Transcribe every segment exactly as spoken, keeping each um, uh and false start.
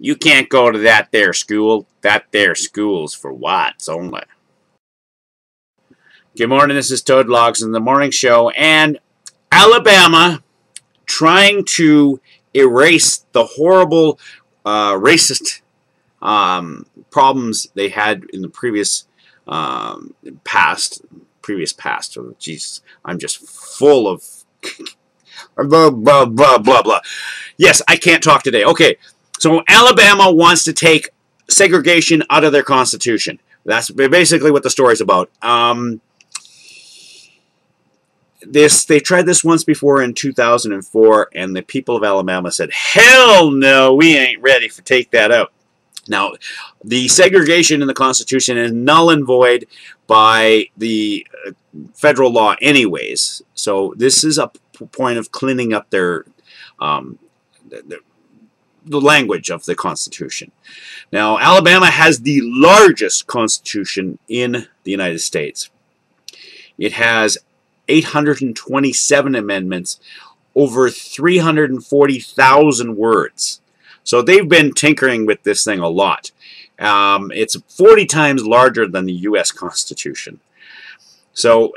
You can't go to that there school. That there school's for whites only. Good morning, this is Toad Logs in the Morning Show, and Alabama trying to erase the horrible uh, racist um, problems they had in the previous um, past. Previous past. Oh, Jesus, I'm just full of blah, blah, blah, blah, blah. Yes, I can't talk today. Okay, so Alabama wants to take segregation out of their constitution. That's basically what the story's about. Um, this they tried this once before in two thousand four, and the people of Alabama said, hell no, we ain't ready for take that out. Now, the segregation in the Constitution is null and void by the uh, federal law anyways. So this is a point of cleaning up their um, the, the language of the Constitution. Now, Alabama has the largest Constitution in the United States. It has eight hundred twenty-seven amendments, over three hundred forty thousand words. So they've been tinkering with this thing a lot. Um, it's forty times larger than the U S Constitution. So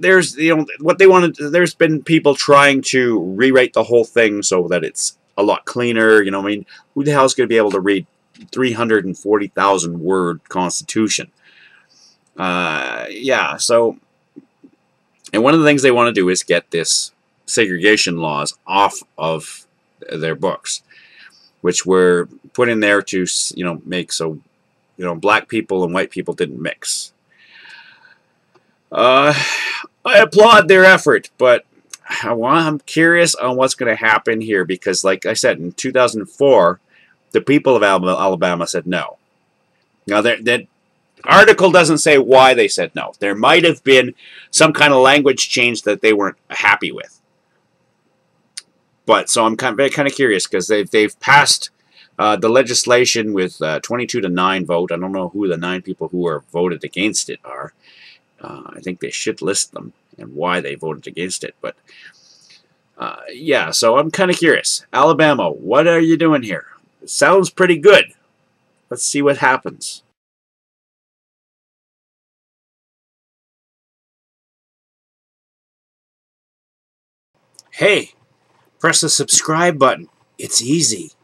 there's, you know, what they wanted. There's been people trying to rewrite the whole thing so that it's a lot cleaner. You know, I mean, who the hell's going to be able to read three hundred forty thousand word Constitution? Uh, yeah. So, and one of the things they want to do is get this segregation laws off of their books, which were put in there to, you know, make so, you know, black people and white people didn't mix. Uh, I applaud their effort, but I'm curious on what's going to happen here, because, like I said, in two thousand four, the people of Alabama said no. Now, that article doesn't say why they said no. There might have been some kind of language change that they weren't happy with. But so I'm kind of, very kind of curious, because they've they've passed uh, the legislation with uh, twenty-two to nine vote. I don't know who the nine people who are voted against it are. Uh, I think they should list them and why they voted against it. But uh, yeah, so I'm kind of curious. Alabama, what are you doing here? It sounds pretty good. Let's see what happens. Hey. Press the subscribe button. It's easy.